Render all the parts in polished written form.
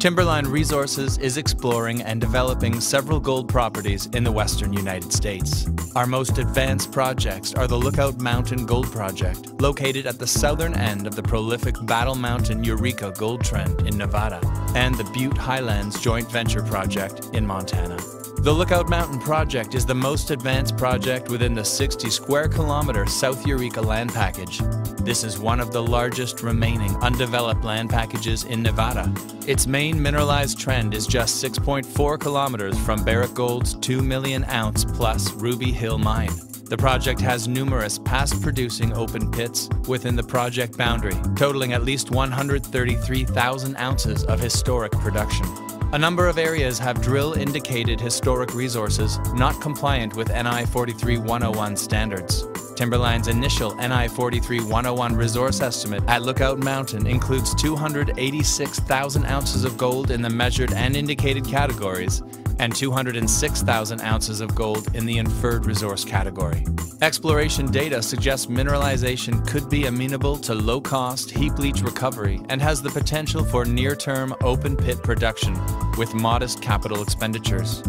Timberline Resources is exploring and developing several gold properties in the western United States. Our most advanced projects are the Lookout Mountain Gold Project, located at the southern end of the prolific Battle Mountain Eureka Gold Trend in Nevada, and the Butte Highlands Joint Venture Project in Montana. The Lookout Mountain Project is the most advanced project within the 60-square-kilometer South Eureka land package. This is one of the largest remaining undeveloped land packages in Nevada. Its main mineralized trend is just 6.4 kilometers from Barrick Gold's 2 million ounce plus Ruby Hill Mine. The project has numerous past-producing open pits within the project boundary, totaling at least 133,000 ounces of historic production. A number of areas have drill-indicated historic resources not compliant with NI 43-101 standards. Timberline's initial NI 43-101 resource estimate at Lookout Mountain includes 286,000 ounces of gold in the measured and indicated categories and 206,000 ounces of gold in the inferred resource category. Exploration data suggests mineralization could be amenable to low-cost heap leach recovery and has the potential for near-term open pit production with modest capital expenditures.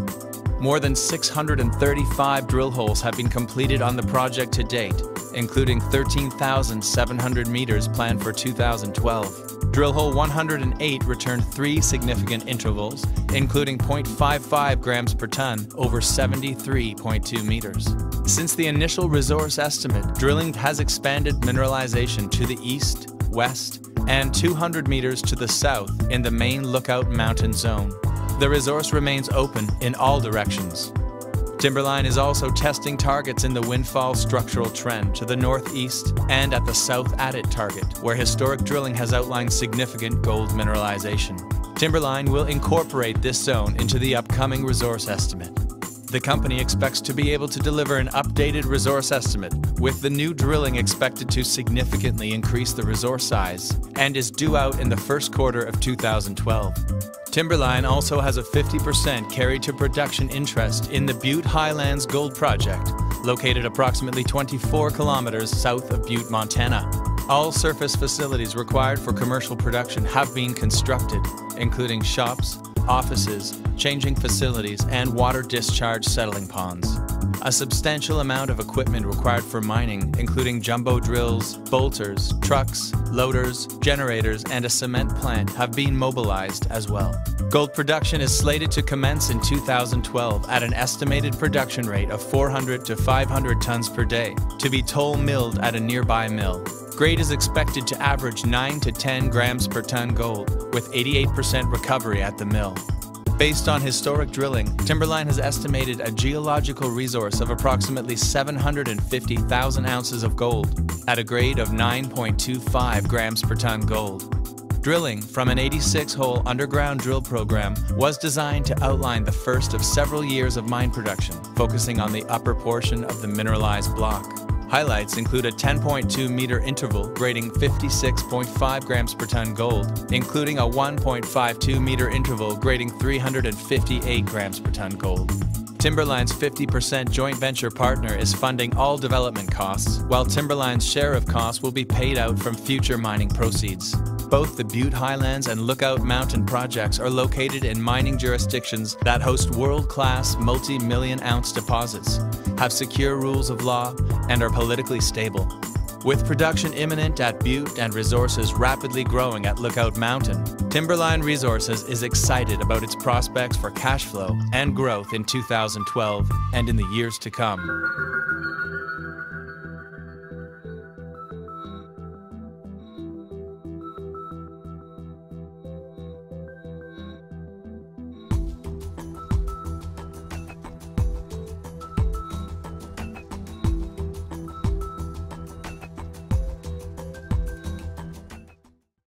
More than 635 drill holes have been completed on the project to date, including 13,700 meters planned for 2012. Drill hole 108 returned 3 significant intervals, including 0.55 grams per ton over 73.2 meters. Since the initial resource estimate, drilling has expanded mineralization to the east, west, and 200 meters to the south in the main Lookout Mountain zone. The resource remains open in all directions. Timberline is also testing targets in the windfall structural trend to the northeast and at the south adit target, where historic drilling has outlined significant gold mineralization. Timberline will incorporate this zone into the upcoming resource estimate. The company expects to be able to deliver an updated resource estimate, with the new drilling expected to significantly increase the resource size, and is due out in the first quarter of 2012. Timberline also has a 50% carry-to-production interest in the Butte Highlands Gold Project, located approximately 24 kilometers south of Butte, Montana. All surface facilities required for commercial production have been constructed, including shops, offices, changing facilities, and water discharge settling ponds. A substantial amount of equipment required for mining, including jumbo drills, bolters, trucks, loaders, generators, and a cement plant have been mobilized as well. Gold production is slated to commence in 2012 at an estimated production rate of 400 to 500 tons per day, to be toll milled at a nearby mill. Grade is expected to average 9 to 10 grams per ton gold, with 88% recovery at the mill. Based on historic drilling, Timberline has estimated a geological resource of approximately 750,000 ounces of gold at a grade of 9.25 grams per ton gold. Drilling from an 86-hole underground drill program was designed to outline the first of several years of mine production, focusing on the upper portion of the mineralized block. Highlights include a 10.2-meter interval grading 56.5 grams per ton gold, including a 1.52-meter interval grading 358 grams per ton gold. Timberline's 50% joint venture partner is funding all development costs, while Timberline's share of costs will be paid out from future mining proceeds. Both the Butte Highlands and Lookout Mountain projects are located in mining jurisdictions that host world-class multi-million-ounce deposits, have secure rules of law, and are politically stable. With production imminent at Butte and resources rapidly growing at Lookout Mountain, Timberline Resources is excited about its prospects for cash flow and growth in 2012 and in the years to come.